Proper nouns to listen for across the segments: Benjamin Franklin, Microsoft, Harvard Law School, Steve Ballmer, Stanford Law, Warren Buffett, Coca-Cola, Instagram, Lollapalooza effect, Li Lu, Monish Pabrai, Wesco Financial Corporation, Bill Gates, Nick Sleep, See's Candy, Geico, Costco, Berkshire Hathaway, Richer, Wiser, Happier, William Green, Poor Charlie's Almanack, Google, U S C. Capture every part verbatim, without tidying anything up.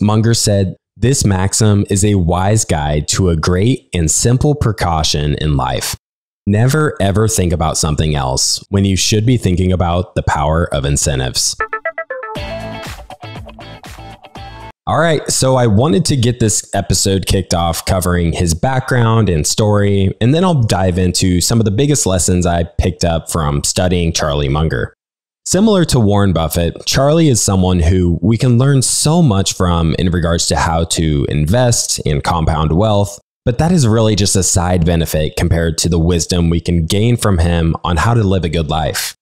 Munger said, "This maxim is a wise guide to a great and simple precaution in life. Never ever think about something else when you should be thinking about the power of incentives." All right, so I wanted to get this episode kicked off covering his background and story, and then I'll dive into some of the biggest lessons I picked up from studying Charlie Munger. Similar to Warren Buffett, Charlie is someone who we can learn so much from in regards to how to invest and compound wealth, but that is really just a side benefit compared to the wisdom we can gain from him on how to live a good life.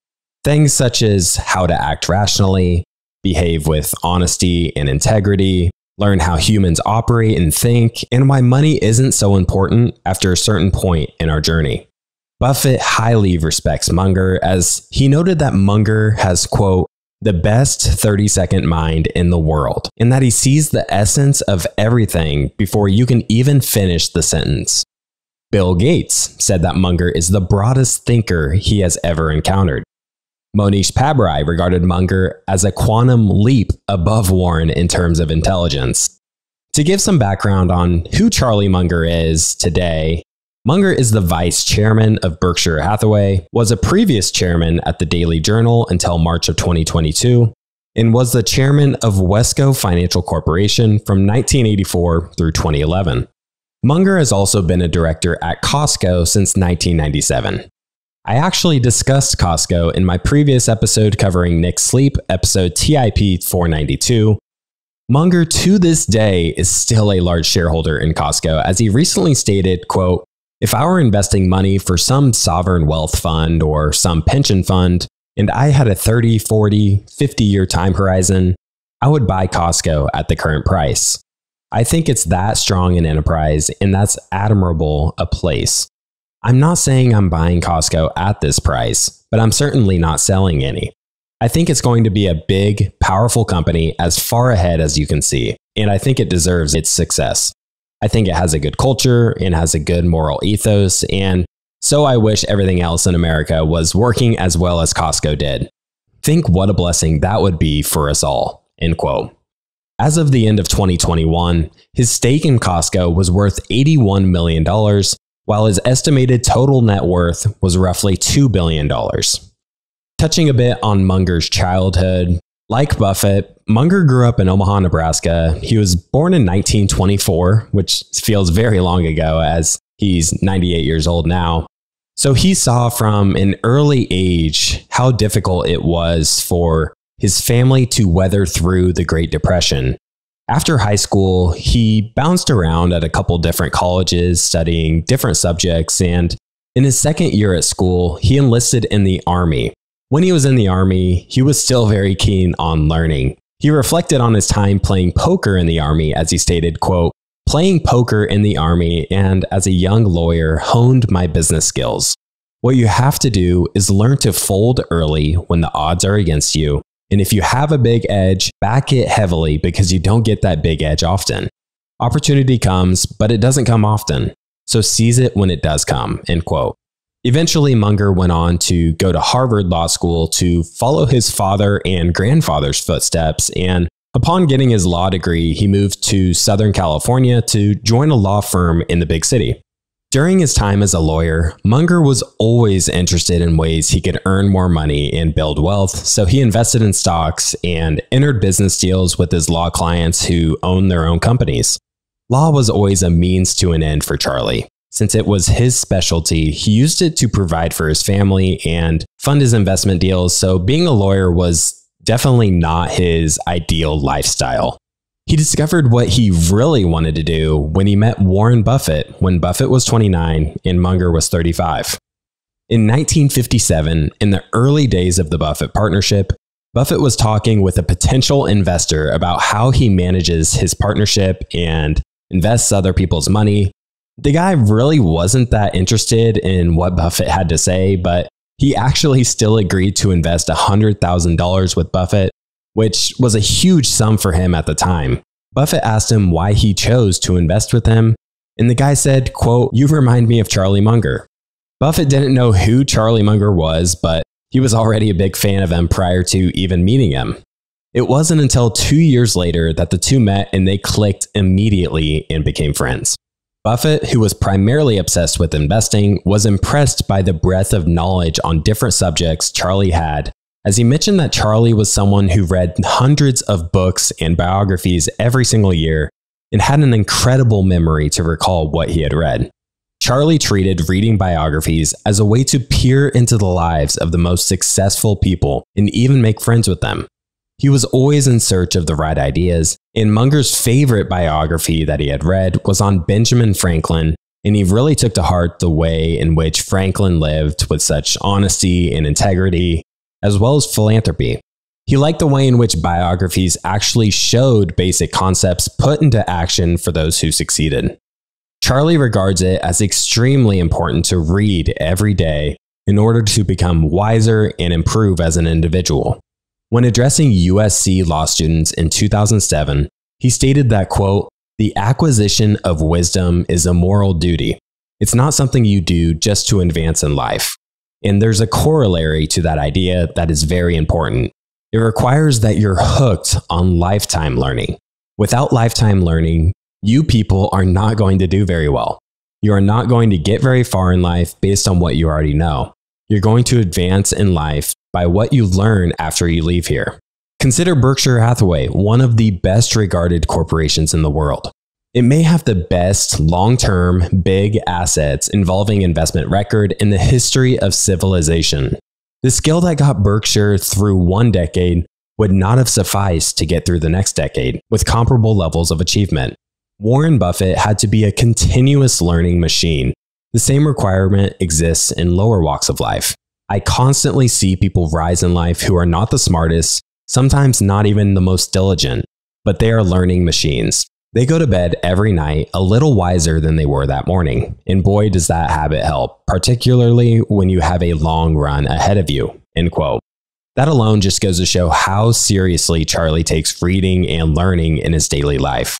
Things such as how to act rationally, behave with honesty and integrity, learn how humans operate and think, and why money isn't so important after a certain point in our journey. Buffett highly respects Munger, as he noted that Munger has, quote, the best thirty-second mind in the world, and that he sees the essence of everything before you can even finish the sentence. Bill Gates said that Munger is the broadest thinker he has ever encountered. Monish Pabrai regarded Munger as a quantum leap above Warren in terms of intelligence. To give some background on who Charlie Munger is today, Munger is the vice chairman of Berkshire Hathaway, was a previous chairman at the Daily Journal until March of twenty twenty-two, and was the chairman of Wesco Financial Corporation from nineteen eighty-four through twenty eleven. Munger has also been a director at Costco since nineteen ninety-seven. I actually discussed Costco in my previous episode covering Nick Sleep, episode T I P four ninety-two. Munger to this day is still a large shareholder in Costco, as he recently stated, quote, "If I were investing money for some sovereign wealth fund or some pension fund, and I had a thirty, forty, fifty year time horizon, I would buy Costco at the current price. I think it's that strong an enterprise, and that's admirable a place. I'm not saying I'm buying Costco at this price, but I'm certainly not selling any. I think it's going to be a big, powerful company as far ahead as you can see, and I think it deserves its success. I think it has a good culture and has a good moral ethos, and so I wish everything else in America was working as well as Costco did. Think what a blessing that would be for us all," end quote. As of the end of twenty twenty-one, his stake in Costco was worth eighty-one million dollars, while his estimated total net worth was roughly two billion dollars. Touching a bit on Munger's childhood, like Buffett, Munger grew up in Omaha, Nebraska. He was born in nineteen twenty-four, which feels very long ago as he's ninety-eight years old now. So he saw from an early age how difficult it was for his family to weather through the Great Depression. After high school, he bounced around at a couple different colleges studying different subjects, and in his second year at school, he enlisted in the Army. When he was in the Army, he was still very keen on learning. He reflected on his time playing poker in the Army, as he stated, quote, "Playing poker in the Army and as a young lawyer honed my business skills. What you have to do is learn to fold early when the odds are against you. And if you have a big edge, back it heavily because you don't get that big edge often. Opportunity comes, but it doesn't come often. So seize it when it does come," end quote. Eventually, Munger went on to go to Harvard Law School to follow his father and grandfather's footsteps. And upon getting his law degree, he moved to Southern California to join a law firm in the big city. During his time as a lawyer, Munger was always interested in ways he could earn more money and build wealth, so he invested in stocks and entered business deals with his law clients who owned their own companies. Law was always a means to an end for Charlie. Since it was his specialty, he used it to provide for his family and fund his investment deals, so being a lawyer was definitely not his ideal lifestyle. He discovered what he really wanted to do when he met Warren Buffett when Buffett was twenty-nine and Munger was thirty-five. In nineteen fifty-seven, in the early days of the Buffett partnership, Buffett was talking with a potential investor about how he manages his partnership and invests other people's money. The guy really wasn't that interested in what Buffett had to say, but he actually still agreed to invest one hundred thousand dollars with Buffett, which was a huge sum for him at the time. Buffett asked him why he chose to invest with him, and the guy said, quote, "You remind me of Charlie Munger." Buffett didn't know who Charlie Munger was, but he was already a big fan of him prior to even meeting him. It wasn't until two years later that the two met and they clicked immediately and became friends. Buffett, who was primarily obsessed with investing, was impressed by the breadth of knowledge on different subjects Charlie had, as he mentioned that Charlie was someone who read hundreds of books and biographies every single year and had an incredible memory to recall what he had read. Charlie treated reading biographies as a way to peer into the lives of the most successful people and even make friends with them. He was always in search of the right ideas, and Munger's favorite biography that he had read was on Benjamin Franklin, and he really took to heart the way in which Franklin lived with such honesty and integrity, as well as philanthropy. He liked the way in which biographies actually showed basic concepts put into action for those who succeeded. Charlie regards it as extremely important to read every day in order to become wiser and improve as an individual. When addressing U S C law students in two thousand seven, he stated that, quote, "The acquisition of wisdom is a moral duty. It's not something you do just to advance in life. And there's a corollary to that idea that is very important. It requires that you're hooked on lifetime learning. Without lifetime learning, you people are not going to do very well. You are not going to get very far in life based on what you already know. You're going to advance in life by what you learn after you leave here." Consider Berkshire Hathaway one of the best regarded corporations in the world. It may have the best long-term big assets involving investment record in the history of civilization. The skill that got Berkshire through one decade would not have sufficed to get through the next decade with comparable levels of achievement. Warren Buffett had to be a continuous learning machine. The same requirement exists in lower walks of life. I constantly see people rise in life who are not the smartest, sometimes not even the most diligent, but they are learning machines. They go to bed every night a little wiser than they were that morning, and boy does that habit help, particularly when you have a long run ahead of you, end quote. That alone just goes to show how seriously Charlie takes reading and learning in his daily life.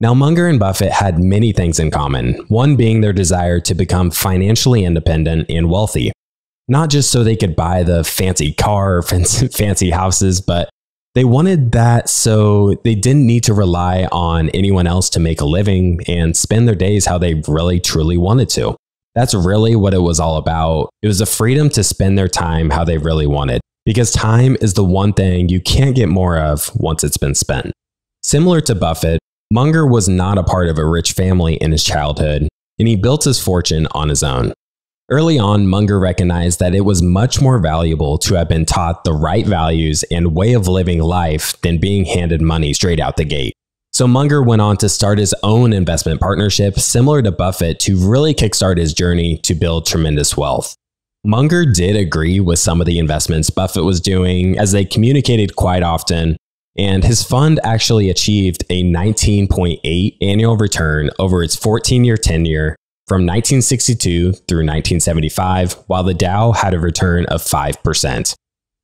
Now, Munger and Buffett had many things in common, one being their desire to become financially independent and wealthy, not just so they could buy the fancy car or fancy houses, but they wanted that so they didn't need to rely on anyone else to make a living and spend their days how they really truly wanted to. That's really what it was all about. It was the freedom to spend their time how they really wanted, because time is the one thing you can't get more of once it's been spent. Similar to Buffett, Munger was not a part of a rich family in his childhood, and he built his fortune on his own. Early on, Munger recognized that it was much more valuable to have been taught the right values and way of living life than being handed money straight out the gate. So Munger went on to start his own investment partnership similar to Buffett to really kickstart his journey to build tremendous wealth. Munger did agree with some of the investments Buffett was doing, as they communicated quite often, and his fund actually achieved a nineteen point eight annual return over its fourteen-year tenure from nineteen sixty-two through nineteen seventy-five, while the Dow had a return of five percent.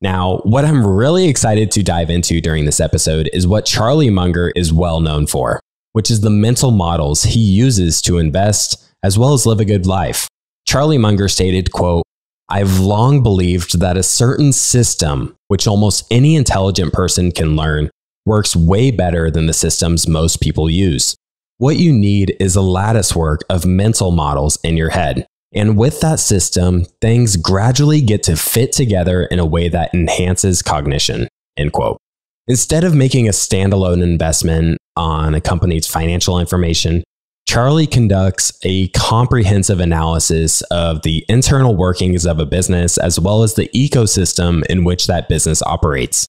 Now, what I'm really excited to dive into during this episode is what Charlie Munger is well known for, which is the mental models he uses to invest as well as live a good life. Charlie Munger stated, quote, "I've long believed that a certain system, which almost any intelligent person can learn, works way better than the systems most people use. What you need is a lattice work of mental models in your head. And with that system, things gradually get to fit together in a way that enhances cognition," end quote. Instead of making a standalone investment on a company's financial information, Charlie conducts a comprehensive analysis of the internal workings of a business as well as the ecosystem in which that business operates.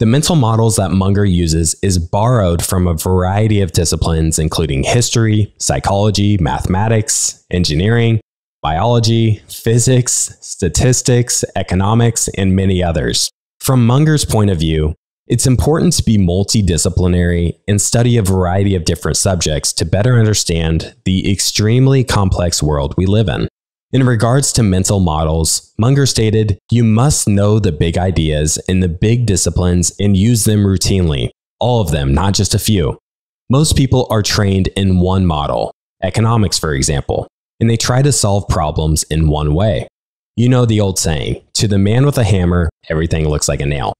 The mental models that Munger uses is borrowed from a variety of disciplines, including history, psychology, mathematics, engineering, biology, physics, statistics, economics, and many others. From Munger's point of view, it's important to be multidisciplinary and study a variety of different subjects to better understand the extremely complex world we live in. In regards to mental models, Munger stated, "You must know the big ideas and the big disciplines and use them routinely, all of them, not just a few. Most people are trained in one model, economics for example, and they try to solve problems in one way. You know the old saying, to the man with a hammer, everything looks like a nail.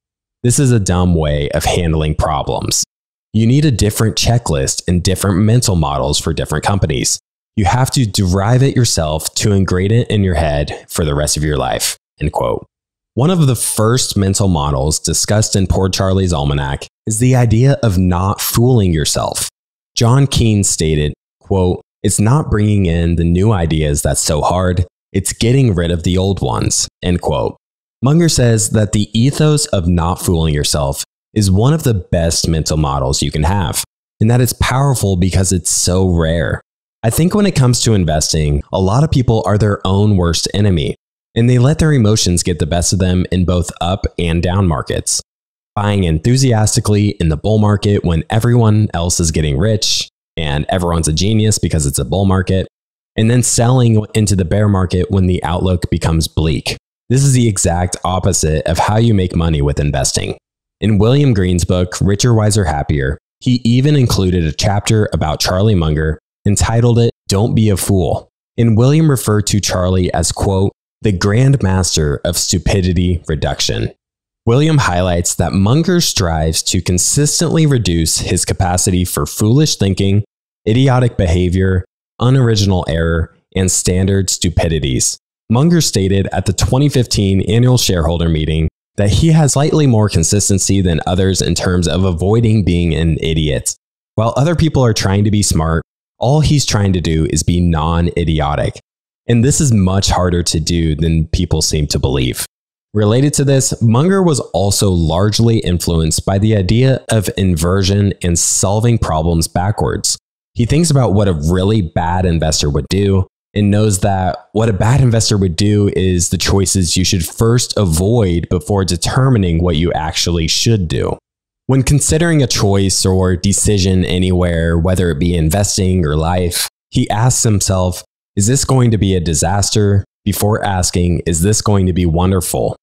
This is a dumb way of handling problems. You need a different checklist and different mental models for different companies. You have to derive it yourself to ingrain it in your head for the rest of your life." End quote. One of the first mental models discussed in Poor Charlie's Almanac is the idea of not fooling yourself. John Keynes stated, quote, "It's not bringing in the new ideas that's so hard, it's getting rid of the old ones," end quote. Munger says that the ethos of not fooling yourself is one of the best mental models you can have, and that it's powerful because it's so rare. I think when it comes to investing, a lot of people are their own worst enemy, and they let their emotions get the best of them in both up and down markets. Buying enthusiastically in the bull market when everyone else is getting rich and everyone's a genius because it's a bull market, and then selling into the bear market when the outlook becomes bleak. This is the exact opposite of how you make money with investing. In William Green's book, Richer, Wiser, Happier, he even included a chapter about Charlie Munger entitled it, "Don't Be a Fool." And William referred to Charlie as, quote, "the grand master of stupidity reduction." William highlights that Munger strives to consistently reduce his capacity for foolish thinking, idiotic behavior, unoriginal error, and standard stupidities. Munger stated at the twenty fifteen annual shareholder meeting that he has slightly more consistency than others in terms of avoiding being an idiot. While other people are trying to be smart, all he's trying to do is be non-idiotic. And this is much harder to do than people seem to believe. Related to this, Munger was also largely influenced by the idea of inversion and solving problems backwards. He thinks about what a really bad investor would do and knows that what a bad investor would do is the choices you should first avoid before determining what you actually should do. When considering a choice or decision anywhere, whether it be investing or life, he asks himself, is this going to be a disaster? Before asking, is this going to be wonderful?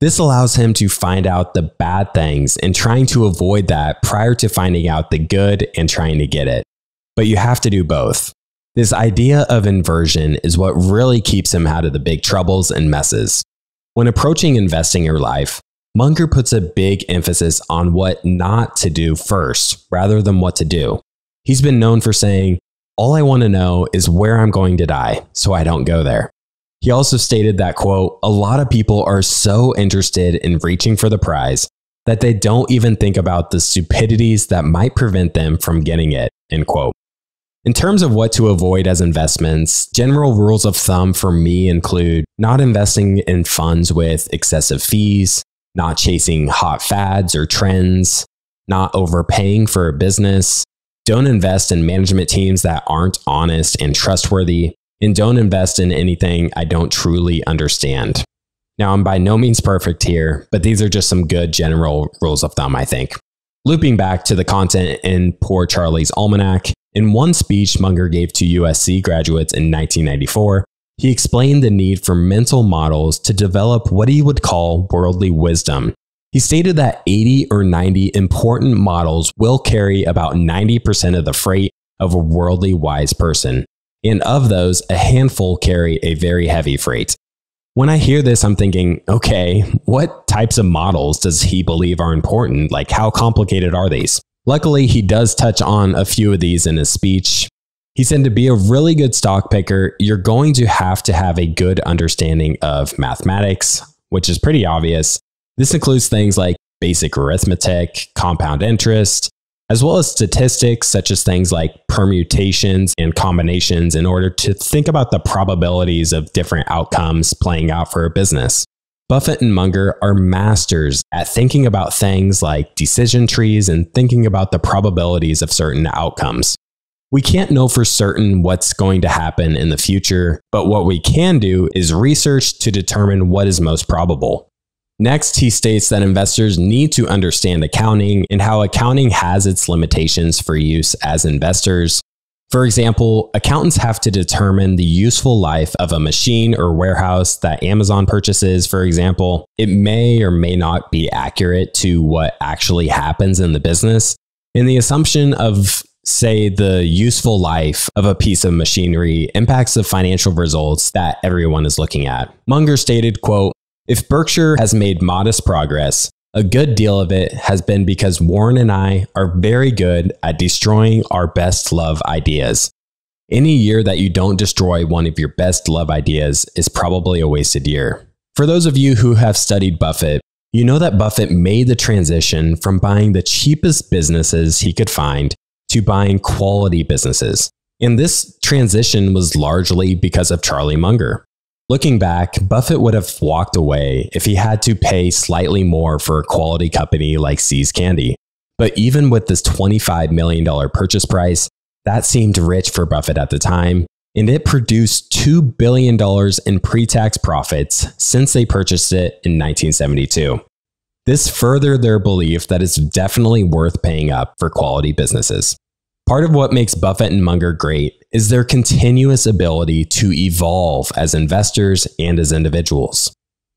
This allows him to find out the bad things and trying to avoid that prior to finding out the good and trying to get it. But you have to do both. This idea of inversion is what really keeps him out of the big troubles and messes. When approaching investing or life, Munger puts a big emphasis on what not to do first, rather than what to do. He's been known for saying, all I want to know is where I'm going to die, so I don't go there. He also stated that, quote, a lot of people are so interested in reaching for the prize that they don't even think about the stupidities that might prevent them from getting it, end quote. In terms of what to avoid as investments, general rules of thumb for me include not investing in funds with excessive fees, not chasing hot fads or trends, not overpaying for a business, don't invest in management teams that aren't honest and trustworthy, and don't invest in anything I don't truly understand. Now, I'm by no means perfect here, but these are just some good general rules of thumb, I think. Looping back to the content in Poor Charlie's Almanac, in one speech Munger gave to U S C graduates in nineteen ninety-four, he explained the need for mental models to develop what he would call worldly wisdom. He stated that eighty or ninety important models will carry about ninety percent of the freight of a worldly wise person. And of those, a handful carry a very heavy freight. When I hear this, I'm thinking, okay, what types of models does he believe are important? Like, how complicated are these? Luckily, he does touch on a few of these in his speech. He said to be a really good stock picker, you're going to have to have a good understanding of mathematics, which is pretty obvious. This includes things like basic arithmetic, compound interest, as well as statistics such as things like permutations and combinations in order to think about the probabilities of different outcomes playing out for a business. Buffett and Munger are masters at thinking about things like decision trees and thinking about the probabilities of certain outcomes. We can't know for certain what's going to happen in the future, but what we can do is research to determine what is most probable. Next, he states that investors need to understand accounting and how accounting has its limitations for use as investors. For example, accountants have to determine the useful life of a machine or warehouse that Amazon purchases, for example. It may or may not be accurate to what actually happens in the business, and the assumption of say the useful life of a piece of machinery impacts the financial results that everyone is looking at. Munger stated, quote, if Berkshire has made modest progress, a good deal of it has been because Warren and I are very good at destroying our best love ideas. Any year that you don't destroy one of your best love ideas is probably a wasted year. For those of you who have studied Buffett, you know that Buffett made the transition from buying the cheapest businesses he could find to buying quality businesses. And this transition was largely because of Charlie Munger. Looking back, Buffett would have walked away if he had to pay slightly more for a quality company like See's Candy. But even with this twenty-five million dollars purchase price, that seemed rich for Buffett at the time, and it produced two billion dollars in pre-tax profits since they purchased it in nineteen seventy-two. This furthered their belief that it's definitely worth paying up for quality businesses. Part of what makes Buffett and Munger great is their continuous ability to evolve as investors and as individuals.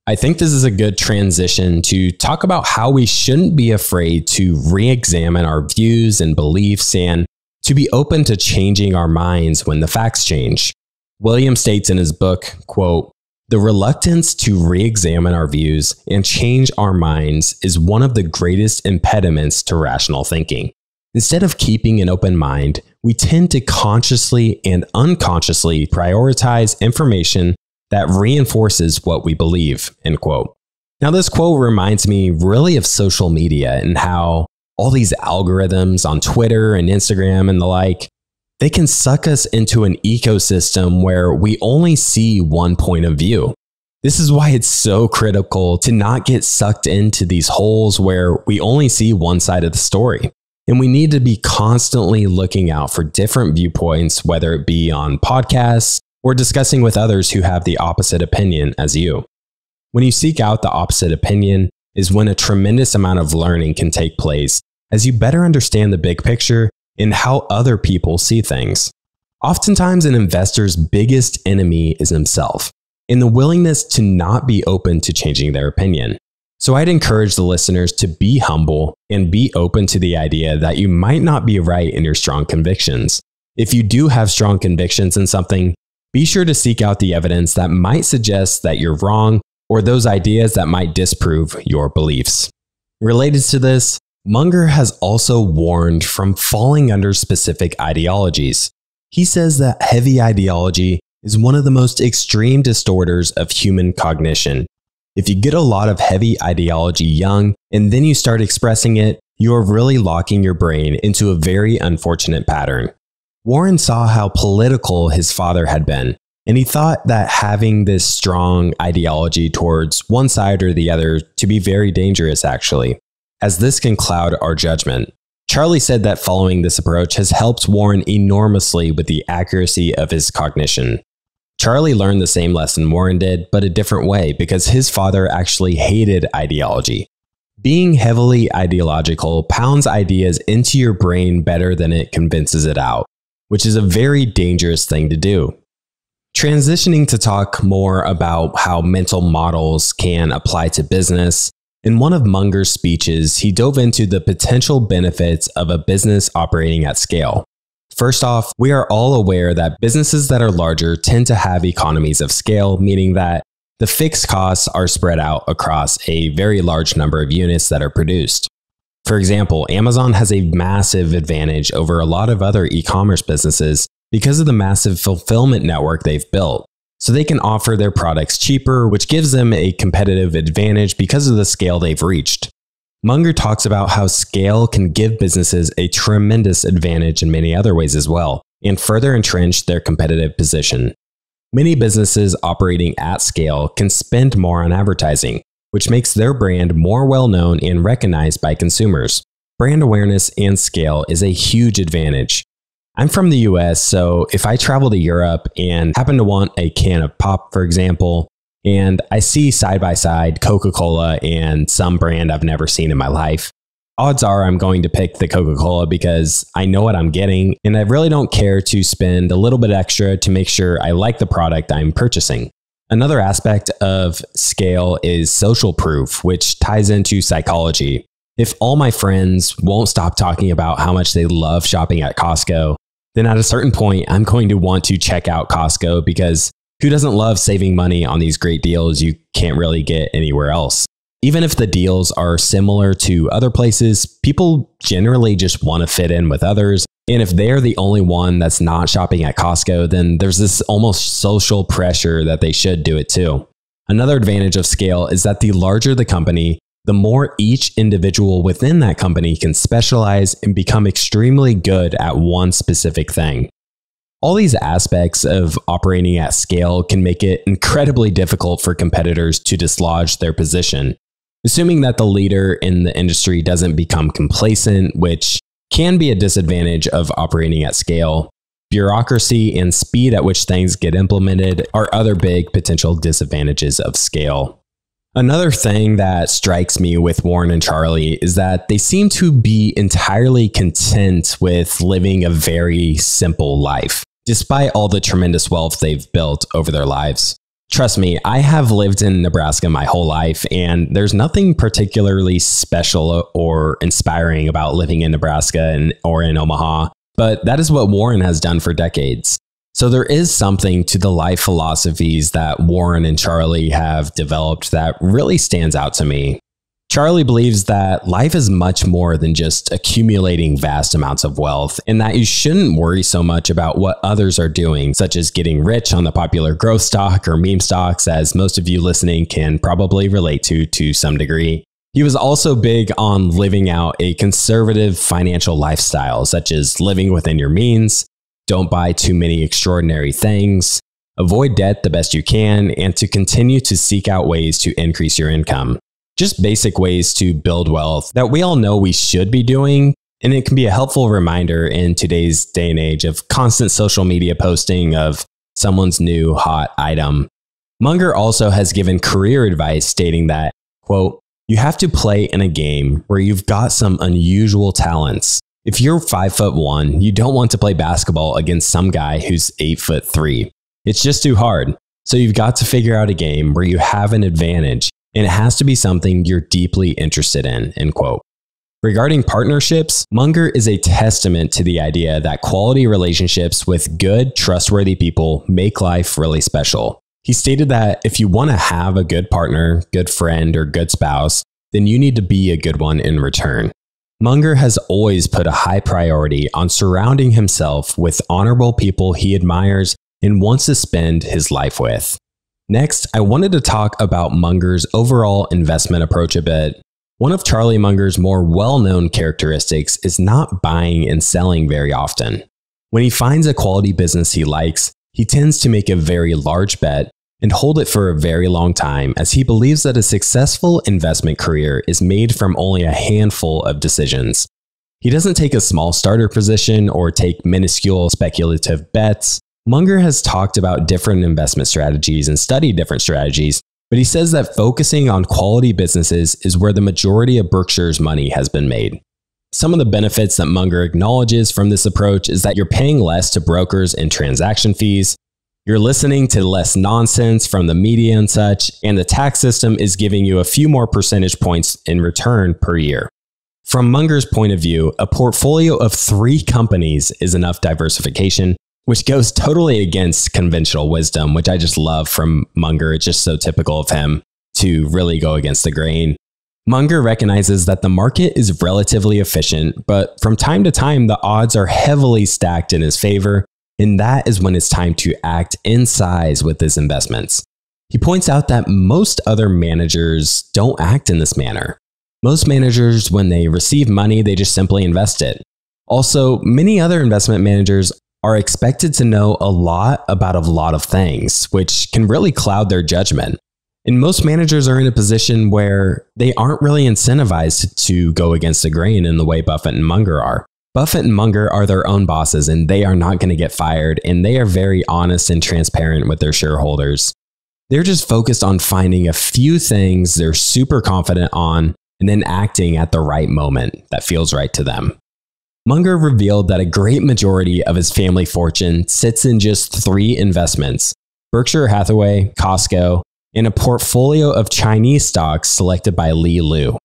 I think this is a good transition to talk about how we shouldn't be afraid to re-examine our views and beliefs and to be open to changing our minds when the facts change. William states in his book, quote, "The reluctance to re-examine our views and change our minds is one of the greatest impediments to rational thinking. Instead of keeping an open mind, we tend to consciously and unconsciously prioritize information that reinforces what we believe," end quote. Now, this quote reminds me really of social media and how all these algorithms on Twitter and Instagram and the like, they can suck us into an ecosystem where we only see one point of view. This is why it's so critical to not get sucked into these holes where we only see one side of the story. And we need to be constantly looking out for different viewpoints, whether it be on podcasts or discussing with others who have the opposite opinion as you. When you seek out the opposite opinion is when a tremendous amount of learning can take place as you better understand the big picture and how other people see things. Oftentimes, an investor's biggest enemy is himself and the willingness to not be open to changing their opinion. So I'd encourage the listeners to be humble and be open to the idea that you might not be right in your strong convictions. If you do have strong convictions in something, be sure to seek out the evidence that might suggest that you're wrong or those ideas that might disprove your beliefs. Related to this, Munger has also warned from falling under specific ideologies. He says that heavy ideology is one of the most extreme distorters of human cognition. If you get a lot of heavy ideology young, and then you start expressing it, you are really locking your brain into a very unfortunate pattern. Warren saw how political his father had been, and he thought that having this strong ideology towards one side or the other to be very dangerous, actually, as this can cloud our judgment. Charlie said that following this approach has helped Warren enormously with the accuracy of his cognition. Charlie learned the same lesson Warren did, but a different way, because his father actually hated ideology. Being heavily ideological pounds ideas into your brain better than it convinces it out, which is a very dangerous thing to do. Transitioning to talk more about how mental models can apply to business, in one of Munger's speeches, he dove into the potential benefits of a business operating at scale. First off, we are all aware that businesses that are larger tend to have economies of scale, meaning that the fixed costs are spread out across a very large number of units that are produced. For example, Amazon has a massive advantage over a lot of other e-commerce businesses because of the massive fulfillment network they've built. So they can offer their products cheaper, which gives them a competitive advantage because of the scale they've reached. Munger talks about how scale can give businesses a tremendous advantage in many other ways as well, and further entrench their competitive position. Many businesses operating at scale can spend more on advertising, which makes their brand more well-known and recognized by consumers. Brand awareness and scale is a huge advantage. I'm from the U S, so if I travel to Europe and happen to want a can of pop, for example, and I see side by side Coca-Cola and some brand I've never seen in my life, odds are I'm going to pick the Coca-Cola because I know what I'm getting and I really don't care to spend a little bit extra to make sure I like the product I'm purchasing. Another aspect of scale is social proof, which ties into psychology. If all my friends won't stop talking about how much they love shopping at Costco, then at a certain point, I'm going to want to check out Costco because who doesn't love saving money on these great deals you can't really get anywhere else? even if the deals are similar to other places, people generally just want to fit in with others. And if they're the only one that's not shopping at Costco, then there's this almost social pressure that they should do it too. Another advantage of scale is that the larger the company, the more each individual within that company can specialize and become extremely good at one specific thing. All these aspects of operating at scale can make it incredibly difficult for competitors to dislodge their position, assuming that the leader in the industry doesn't become complacent, which can be a disadvantage of operating at scale. Bureaucracy and speed at which things get implemented are other big potential disadvantages of scale. Another thing that strikes me with Warren and Charlie is that they seem to be entirely content with living a very simple life, despite all the tremendous wealth they've built over their lives. Trust me, I have lived in Nebraska my whole life, and there's nothing particularly special or inspiring about living in Nebraska and, or in Omaha, but that is what Warren has done for decades. So there is something to the life philosophies that Warren and Charlie have developed that really stands out to me. Charlie believes that life is much more than just accumulating vast amounts of wealth, and that you shouldn't worry so much about what others are doing, such as getting rich on the popular growth stock or meme stocks, as most of you listening can probably relate to to some degree. He was also big on living out a conservative financial lifestyle, such as living within your means, don't buy too many extraordinary things, avoid debt the best you can, and to continue to seek out ways to increase your income. Just basic ways to build wealth that we all know we should be doing, and it can be a helpful reminder in today's day and age of constant social media posting of someone's new hot item. Munger also has given career advice stating that, quote, "You have to play in a game where you've got some unusual talents. If you're five foot one, you don't want to play basketball against some guy who's eight foot three. It's just too hard. So you've got to figure out a game where you have an advantage, and it has to be something you're deeply interested in," end quote. Regarding partnerships, Munger is a testament to the idea that quality relationships with good, trustworthy people make life really special. He stated that if you want to have a good partner, good friend, or good spouse, then you need to be a good one in return. Munger has always put a high priority on surrounding himself with honorable people he admires and wants to spend his life with. Next, I wanted to talk about Munger's overall investment approach a bit. One of Charlie Munger's more well-known characteristics is not buying and selling very often. When he finds a quality business he likes, he tends to make a very large bet and hold it for a very long time, as he believes that a successful investment career is made from only a handful of decisions. He doesn't take a small starter position or take minuscule speculative bets. Munger has talked about different investment strategies and studied different strategies, but he says that focusing on quality businesses is where the majority of Berkshire's money has been made. Some of the benefits that Munger acknowledges from this approach is that you're paying less to brokers and transaction fees, you're listening to less nonsense from the media and such, and the tax system is giving you a few more percentage points in return per year. From Munger's point of view, a portfolio of three companies is enough diversification, which goes totally against conventional wisdom, which I just love from Munger. It's just so typical of him to really go against the grain. Munger recognizes that the market is relatively efficient, but from time to time, the odds are heavily stacked in his favor, and that is when it's time to act in size with his investments. He points out that most other managers don't act in this manner. Most managers, when they receive money, they just simply invest it. Also, many other investment managers are expected to know a lot about a lot of things, which can really cloud their judgment. And most managers are in a position where they aren't really incentivized to go against the grain in the way Buffett and Munger are. Buffett and Munger are their own bosses, and they are not going to get fired, and they are very honest and transparent with their shareholders. They're just focused on finding a few things they're super confident on and then acting at the right moment that feels right to them. Munger revealed that a great majority of his family fortune sits in just three investments: Berkshire Hathaway, Costco, and a portfolio of Chinese stocks selected by Li Lu.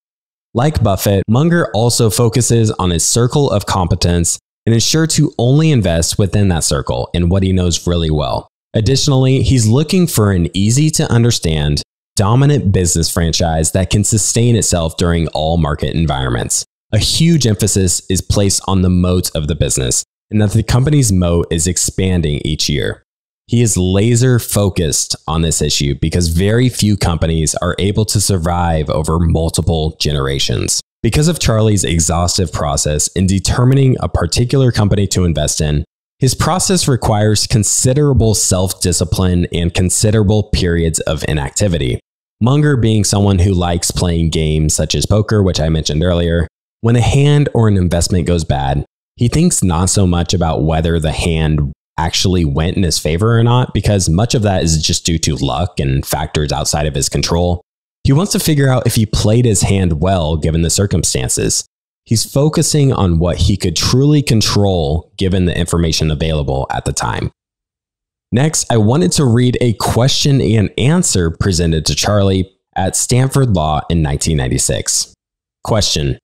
Like Buffett, Munger also focuses on his circle of competence and is sure to only invest within that circle in what he knows really well. Additionally, he's looking for an easy to understand, dominant business franchise that can sustain itself during all market environments. A huge emphasis is placed on the moat of the business, and that the company's moat is expanding each year. He is laser focused on this issue because very few companies are able to survive over multiple generations. Because of Charlie's exhaustive process in determining a particular company to invest in, his process requires considerable self-discipline and considerable periods of inactivity. Munger being someone who likes playing games such as poker, which I mentioned earlier. When a hand or an investment goes bad, he thinks not so much about whether the hand actually went in his favor or not, because much of that is just due to luck and factors outside of his control. He wants to figure out if he played his hand well given the circumstances. He's focusing on what he could truly control given the information available at the time. Next, I wanted to read a question and answer presented to Charlie at Stanford Law in nineteen ninety-six. Question: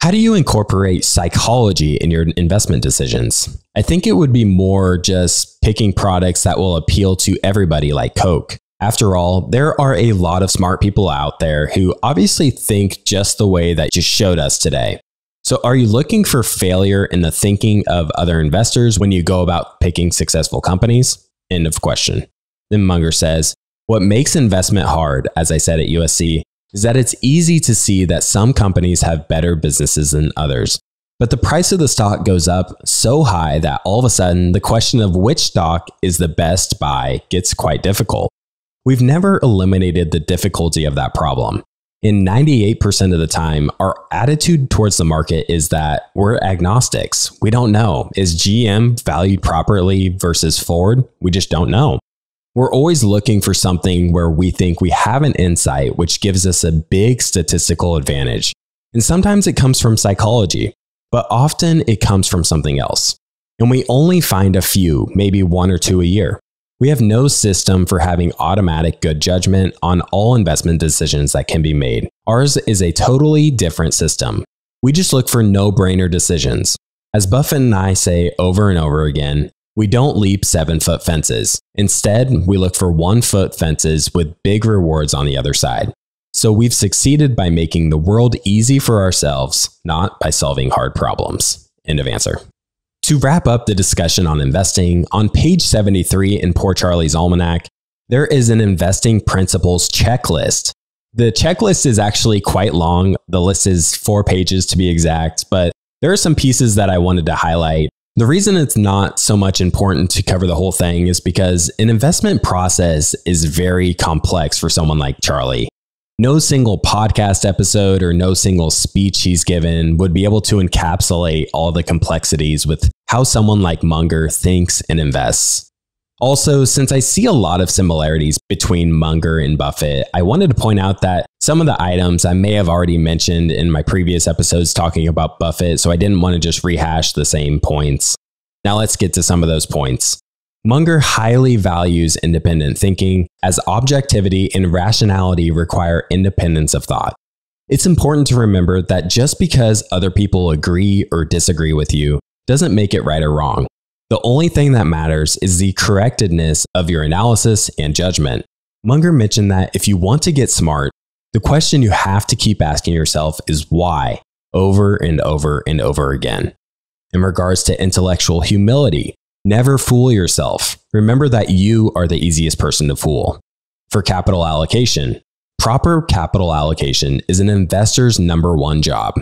how do you incorporate psychology in your investment decisions? I think it would be more just picking products that will appeal to everybody, like Coke. After all, there are a lot of smart people out there who obviously think just the way that you showed us today. So are you looking for failure in the thinking of other investors when you go about picking successful companies? End of question. Then Munger says, what makes investment hard, as I said at U S C, is that it's easy to see that some companies have better businesses than others. But the price of the stock goes up so high that all of a sudden the question of which stock is the best buy gets quite difficult. We've never eliminated the difficulty of that problem. In ninety-eight percent of the time, our attitude towards the market is that we're agnostics. We don't know. Is G M valued properly versus Ford? We just don't know. We're always looking for something where we think we have an insight, which gives us a big statistical advantage. And sometimes it comes from psychology, but often it comes from something else. And we only find a few, maybe one or two a year. We have no system for having automatic good judgment on all investment decisions that can be made. Ours is a totally different system. We just look for no-brainer decisions. As Buffett and I say over and over again, we don't leap seven-foot fences. Instead, we look for one-foot fences with big rewards on the other side. So we've succeeded by making the world easy for ourselves, not by solving hard problems. End of answer. To wrap up the discussion on investing, on page seventy-three in Poor Charlie's Almanack, there is an investing principles checklist. The checklist is actually quite long. The list is four pages to be exact, but there are some pieces that I wanted to highlight. The reason it's not so much important to cover the whole thing is because an investment process is very complex for someone like Charlie. No single podcast episode or no single speech he's given would be able to encapsulate all the complexities with how someone like Munger thinks and invests. Also, since I see a lot of similarities between Munger and Buffett, I wanted to point out that some of the items I may have already mentioned in my previous episodes talking about Buffett, so I didn't want to just rehash the same points. Now let's get to some of those points. Munger highly values independent thinking, as objectivity and rationality require independence of thought. It's important to remember that just because other people agree or disagree with you doesn't make it right or wrong. The only thing that matters is the correctness of your analysis and judgment. Munger mentioned that if you want to get smart, the question you have to keep asking yourself is why, over and over and over again. In regards to intellectual humility, never fool yourself. Remember that you are the easiest person to fool. For capital allocation, proper capital allocation is an investor's number one job.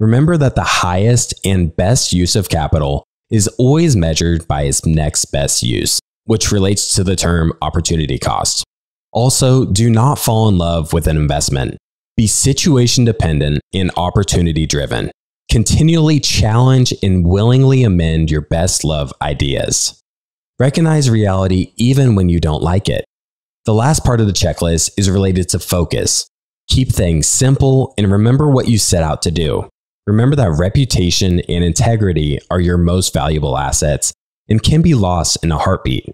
Remember that the highest and best use of capital is always measured by its next best use, which relates to the term opportunity cost. Also, do not fall in love with an investment. Be situation dependent and opportunity driven. Continually challenge and willingly amend your best love ideas. Recognize reality even when you don't like it. The last part of the checklist is related to focus. Keep things simple and remember what you set out to do. Remember that reputation and integrity are your most valuable assets and can be lost in a heartbeat.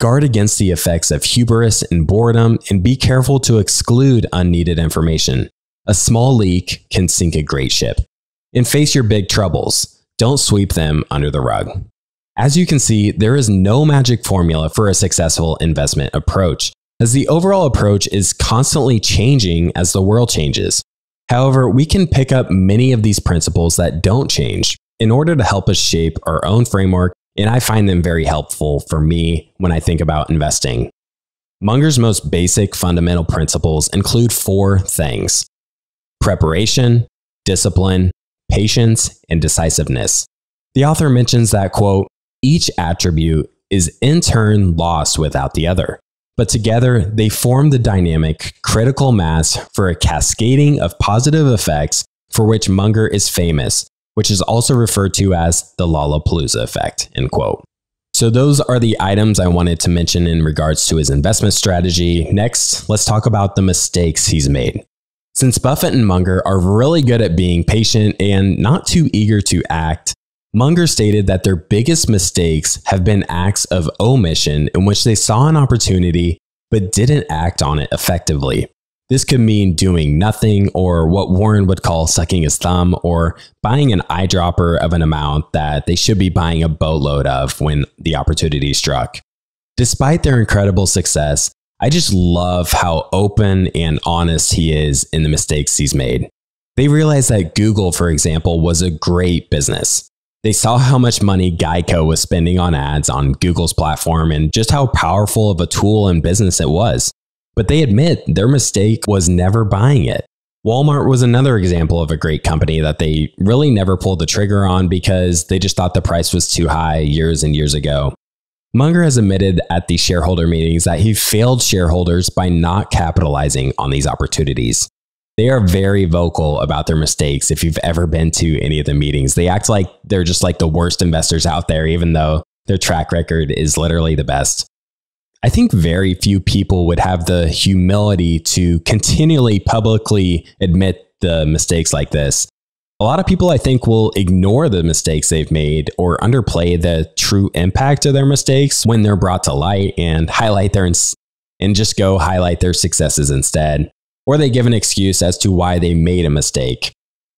Guard against the effects of hubris and boredom and be careful to exclude unneeded information. A small leak can sink a great ship. And face your big troubles. Don't sweep them under the rug. As you can see, there is no magic formula for a successful investment approach. as the overall approach is constantly changing as the world changes. However, we can pick up many of these principles that don't change in order to help us shape our own framework, and I find them very helpful for me when I think about investing. Munger's most basic fundamental principles include four things: preparation, discipline, patience, and decisiveness. The author mentions that, quote, each attribute is in turn lost without the other, but together they form the dynamic critical mass for a cascading of positive effects for which Munger is famous, which is also referred to as the Lollapalooza effect, end quote. So those are the items I wanted to mention in regards to his investment strategy. Next, let's talk about the mistakes he's made. Since Buffett and Munger are really good at being patient and not too eager to act, Munger stated that their biggest mistakes have been acts of omission in which they saw an opportunity but didn't act on it effectively. This could mean doing nothing, or what Warren would call sucking his thumb, or buying an eyedropper of an amount that they should be buying a boatload of when the opportunity struck. Despite their incredible success, I just love how open and honest he is in the mistakes he's made. They realized that Google, for example, was a great business. They saw how much money Geico was spending on ads on Google's platform and just how powerful of a tool and business it was. But they admit their mistake was never buying it. Walmart was another example of a great company that they really never pulled the trigger on because they just thought the price was too high years and years ago. Munger has admitted at the shareholder meetings that he failed shareholders by not capitalizing on these opportunities. They are very vocal about their mistakes. If you've ever been to any of the meetings, they act like they're just like the worst investors out there, even though their track record is literally the best. I think very few people would have the humility to continually publicly admit the mistakes like this. A lot of people, I think, will ignore the mistakes they've made or underplay the true impact of their mistakes when they're brought to light and highlight their ins- and just go highlight their successes instead. Or they give an excuse as to why they made a mistake.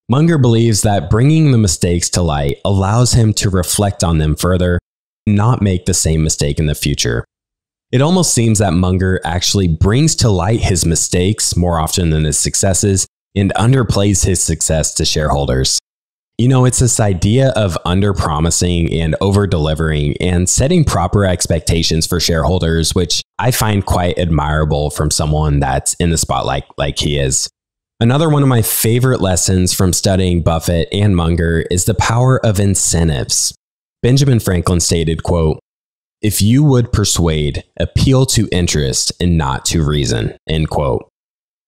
Munger believes that bringing the mistakes to light allows him to reflect on them further and not make the same mistake in the future. It almost seems that Munger actually brings to light his mistakes more often than his successes and underplays his success to shareholders. You know, it's this idea of under-promising and over-delivering and setting proper expectations for shareholders, which I find quite admirable from someone that's in the spotlight like he is. Another one of my favorite lessons from studying Buffett and Munger is the power of incentives. Benjamin Franklin stated, quote, if you would persuade, appeal to interest and not to reason, end quote.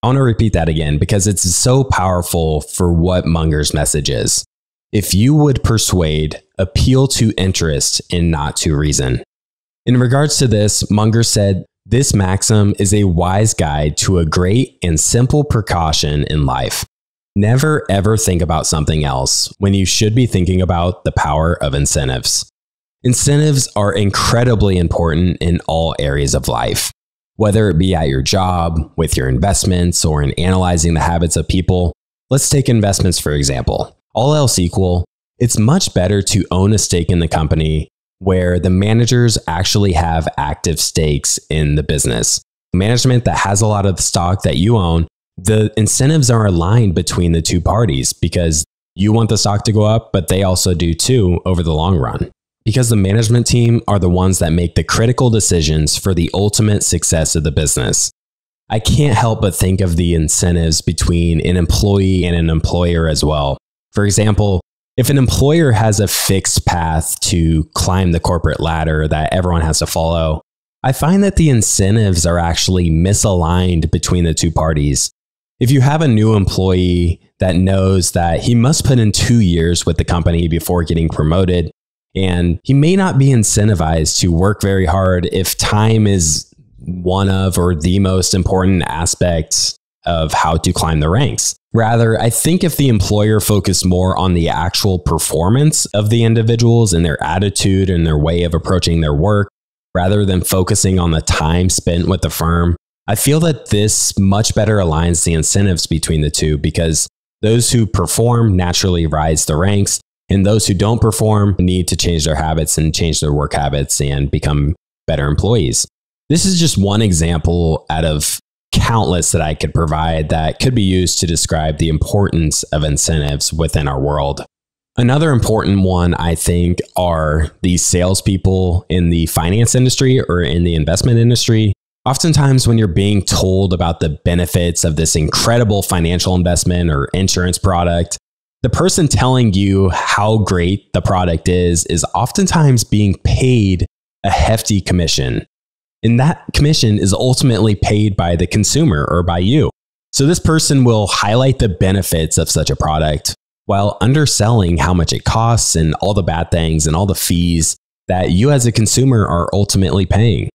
I want to repeat that again because it's so powerful for what Munger's message is. If you would persuade, appeal to interest and not to reason. In regards to this, Munger said, this maxim is a wise guide to a great and simple precaution in life. Never ever think about something else when you should be thinking about the power of incentives. Incentives are incredibly important in all areas of life, whether it be at your job, with your investments, or in analyzing the habits of people. Let's take investments, for example. All else equal, it's much better to own a stake in the company where the managers actually have active stakes in the business. Management that has a lot of stock that you own, the incentives are aligned between the two parties because you want the stock to go up, but they also do too over the long run. Because the management team are the ones that make the critical decisions for the ultimate success of the business. I can't help but think of the incentives between an employee and an employer as well. For example, if an employer has a fixed path to climb the corporate ladder that everyone has to follow, I find that the incentives are actually misaligned between the two parties. If you have a new employee that knows that he must put in two years with the company before getting promoted, and he may not be incentivized to work very hard if time is one of or the most important aspects of how to climb the ranks. Rather, I think if the employer focused more on the actual performance of the individuals and their attitude and their way of approaching their work, rather than focusing on the time spent with the firm, I feel that this much better aligns the incentives between the two because those who perform naturally rise the ranks and those who don't perform need to change their habits and change their work habits and become better employees. This is just one example out of countless that I could provide that could be used to describe the importance of incentives within our world. Another important one, I think, are the salespeople in the finance industry or in the investment industry. Oftentimes, when you're being told about the benefits of this incredible financial investment or insurance product, the person telling you how great the product is, is oftentimes being paid a hefty commission. And that commission is ultimately paid by the consumer or by you. So this person will highlight the benefits of such a product while underselling how much it costs and all the bad things and all the fees that you as a consumer are ultimately paying.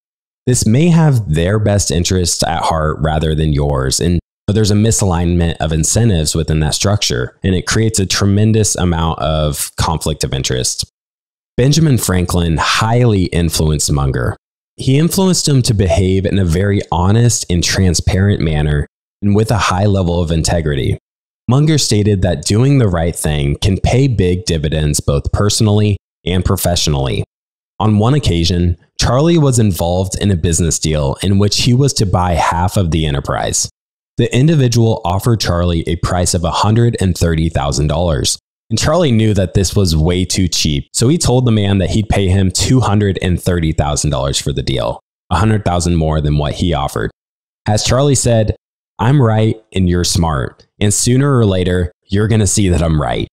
This may have their best interests at heart rather than yours, and but there's a misalignment of incentives within that structure, and it creates a tremendous amount of conflict of interest. Benjamin Franklin highly influenced Munger. He influenced him to behave in a very honest and transparent manner and with a high level of integrity. Munger stated that doing the right thing can pay big dividends both personally and professionally. On one occasion, Charlie was involved in a business deal in which he was to buy half of the enterprise. The individual offered Charlie a price of one hundred thirty thousand dollars, and Charlie knew that this was way too cheap, so he told the man that he'd pay him two hundred thirty thousand dollars for the deal, one hundred thousand dollars more than what he offered. As Charlie said, "I'm right and you're smart, and sooner or later, you're going to see that I'm right."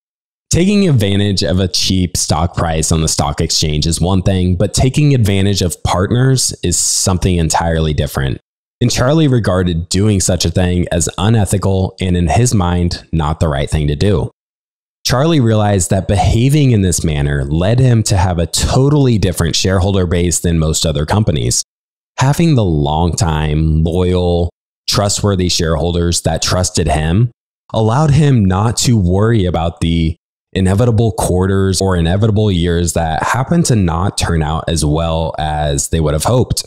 Taking advantage of a cheap stock price on the stock exchange is one thing, but taking advantage of partners is something entirely different. And Charlie regarded doing such a thing as unethical and, in his mind, not the right thing to do. Charlie realized that behaving in this manner led him to have a totally different shareholder base than most other companies. Having the long-time, loyal, trustworthy shareholders that trusted him allowed him not to worry about the inevitable quarters or inevitable years that happened to not turn out as well as they would have hoped.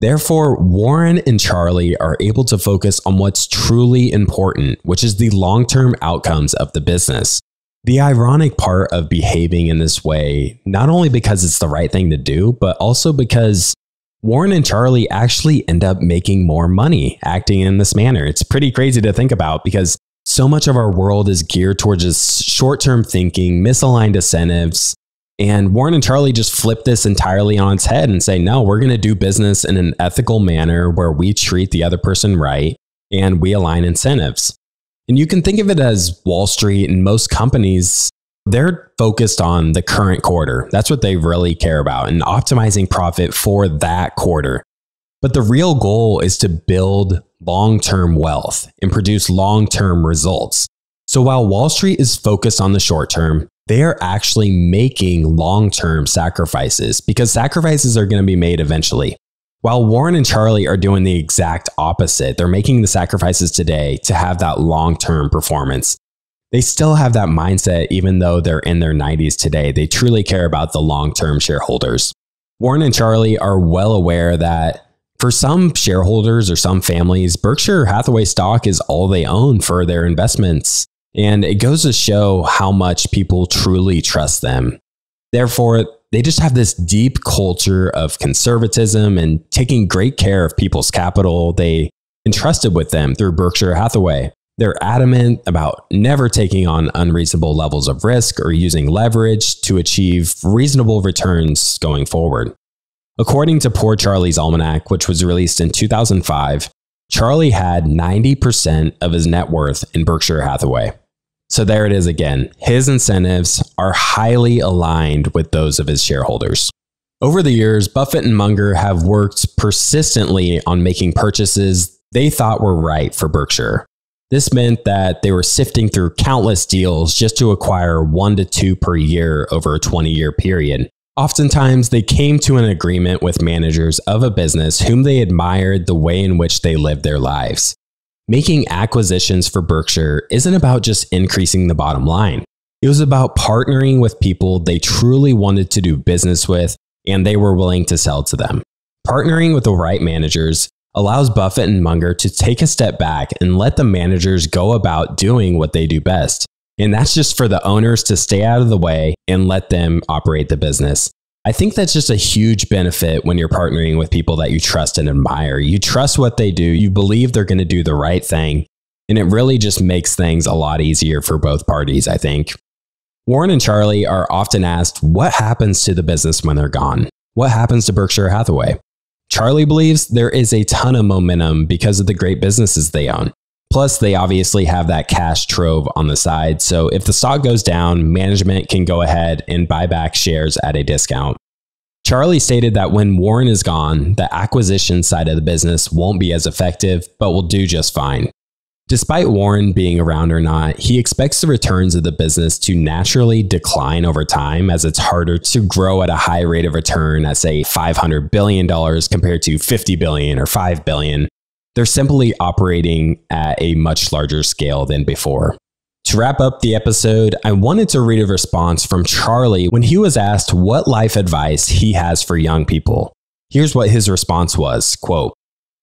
Therefore, Warren and Charlie are able to focus on what's truly important, which is the long-term outcomes of the business. The ironic part of behaving in this way, not only because it's the right thing to do, but also because Warren and Charlie actually end up making more money acting in this manner. It's pretty crazy to think about because so much of our world is geared towards just short-term thinking, misaligned incentives, and Warren and Charlie just flip this entirely on its head and say, no, we're going to do business in an ethical manner where we treat the other person right and we align incentives. And you can think of it as Wall Street and most companies, they're focused on the current quarter. That's what they really care about and optimizing profit for that quarter. But the real goal is to build long-term wealth and produce long-term results. So while Wall Street is focused on the short term, they are actually making long-term sacrifices because sacrifices are going to be made eventually. While Warren and Charlie are doing the exact opposite, they're making the sacrifices today to have that long-term performance. They still have that mindset even though they're in their nineties today. They truly care about the long-term shareholders. Warren and Charlie are well aware that for some shareholders or some families, Berkshire Hathaway stock is all they own for their investments. And it goes to show how much people truly trust them. Therefore, they just have this deep culture of conservatism and taking great care of people's capital they entrusted with them through Berkshire Hathaway. They're adamant about never taking on unreasonable levels of risk or using leverage to achieve reasonable returns going forward. According to Poor Charlie's Almanack, which was released in two thousand five, Charlie had ninety percent of his net worth in Berkshire Hathaway. So there it is again. His incentives are highly aligned with those of his shareholders. Over the years, Buffett and Munger have worked persistently on making purchases they thought were right for Berkshire. This meant that they were sifting through countless deals just to acquire one to two per year over a twenty-year period. Oftentimes, they came to an agreement with managers of a business whom they admired the way in which they lived their lives. Making acquisitions for Berkshire isn't about just increasing the bottom line. It was about partnering with people they truly wanted to do business with and they were willing to sell to them. Partnering with the right managers allows Buffett and Munger to take a step back and let the managers go about doing what they do best. And that's just for the owners to stay out of the way and let them operate the business. I think that's just a huge benefit when you're partnering with people that you trust and admire. You trust what they do. You believe they're going to do the right thing. And it really just makes things a lot easier for both parties, I think. Warren and Charlie are often asked, what happens to the business when they're gone? What happens to Berkshire Hathaway? Charlie believes there is a ton of momentum because of the great businesses they own. Plus, they obviously have that cash trove on the side, so if the stock goes down, management can go ahead and buy back shares at a discount. Charlie stated that when Warren is gone, the acquisition side of the business won't be as effective, but will do just fine. Despite Warren being around or not, he expects the returns of the business to naturally decline over time as it's harder to grow at a high rate of return at, say, five hundred billion dollars compared to fifty billion dollars or five billion dollars. They're simply operating at a much larger scale than before. To wrap up the episode, I wanted to read a response from Charlie when he was asked what life advice he has for young people. Here's what his response was, quote,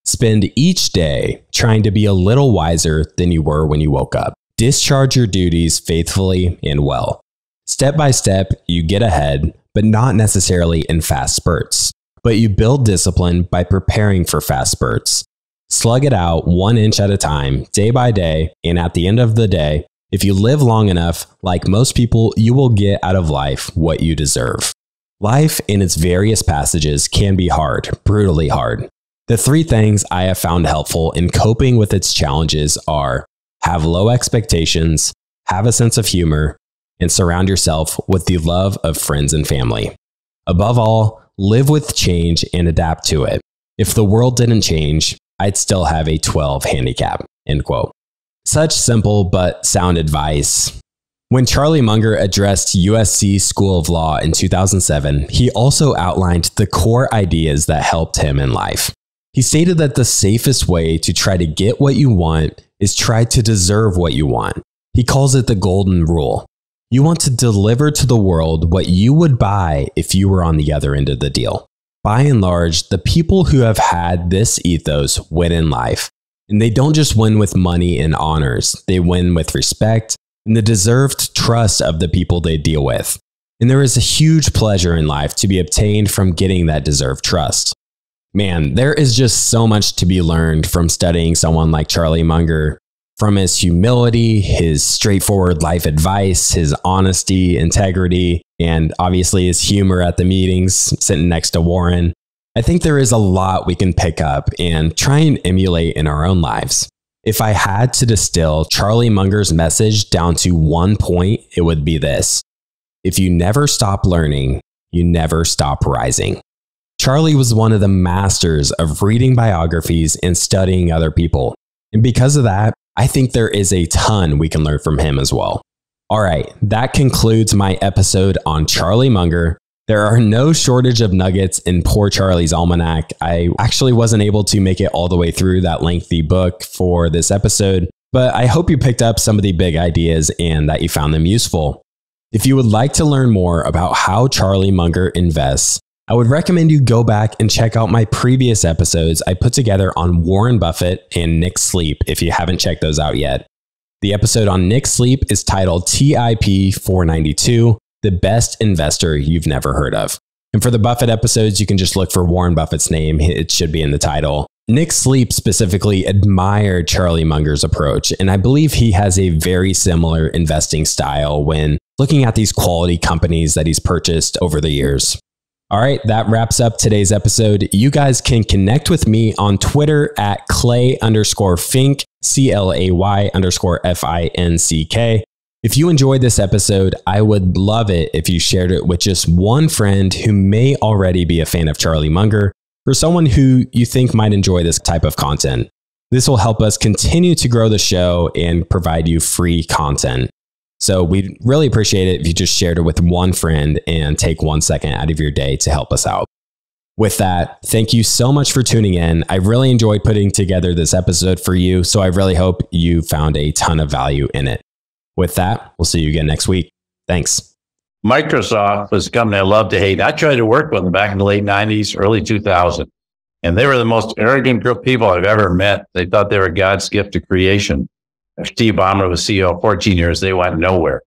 "Spend each day trying to be a little wiser than you were when you woke up. Discharge your duties faithfully and well. Step by step, you get ahead, but not necessarily in fast spurts. But you build discipline by preparing for fast spurts. Slug it out one inch at a time, day by day, and at the end of the day, if you live long enough, like most people, you will get out of life what you deserve." Life in its various passages can be hard, brutally hard. The three things I have found helpful in coping with its challenges are have low expectations, have a sense of humor, and surround yourself with the love of friends and family. Above all, live with change and adapt to it. If the world didn't change, I'd still have a twelve handicap, end quote. Such simple but sound advice. When Charlie Munger addressed U S C School of Law in two thousand seven, he also outlined the core ideas that helped him in life. He stated that the safest way to try to get what you want is try to deserve what you want. He calls it the golden rule. You want to deliver to the world what you would buy if you were on the other end of the deal. By and large, the people who have had this ethos win in life, and they don't just win with money and honors, they win with respect and the deserved trust of the people they deal with. And there is a huge pleasure in life to be obtained from getting that deserved trust. Man, there is just so much to be learned from studying someone like Charlie Munger, from his humility, his straightforward life advice, his honesty, integrity, and obviously his humor at the meetings, sitting next to Warren. I think there is a lot we can pick up and try and emulate in our own lives. If I had to distill Charlie Munger's message down to one point, it would be this. If you never stop learning, you never stop rising. Charlie was one of the masters of reading biographies and studying other people. And because of that, I think there is a ton we can learn from him as well. All right, that concludes my episode on Charlie Munger. There are no shortage of nuggets in Poor Charlie's Almanack. I actually wasn't able to make it all the way through that lengthy book for this episode, but I hope you picked up some of the big ideas and that you found them useful. If you would like to learn more about how Charlie Munger invests, I would recommend you go back and check out my previous episodes I put together on Warren Buffett and Nick Sleep if you haven't checked those out yet. The episode on Nick Sleep is titled T I P four ninety-two, The Best Investor You've Never Heard Of. And for the Buffett episodes, you can just look for Warren Buffett's name. It should be in the title. Nick Sleep specifically admired Charlie Munger's approach, and I believe he has a very similar investing style when looking at these quality companies that he's purchased over the years. All right, that wraps up today's episode. You guys can connect with me on Twitter at clay underscore fink, C L A Y underscore F I N C K. If you enjoyed this episode, I would love it if you shared it with just one friend who may already be a fan of Charlie Munger or someone who you think might enjoy this type of content. This will help us continue to grow the show and provide you free content. So we'd really appreciate it if you just shared it with one friend and take one second out of your day to help us out. With that, thank you so much for tuning in. I really enjoyed putting together this episode for you, so I really hope you found a ton of value in it. With that, we'll see you again next week. Thanks. Microsoft was a company I loved to hate. I tried to work with them back in the late nineties, early two thousand, and they were the most arrogant group of people I've ever met. They thought they were God's gift to creation. Steve Ballmer was C E O for fourteen years. They went nowhere.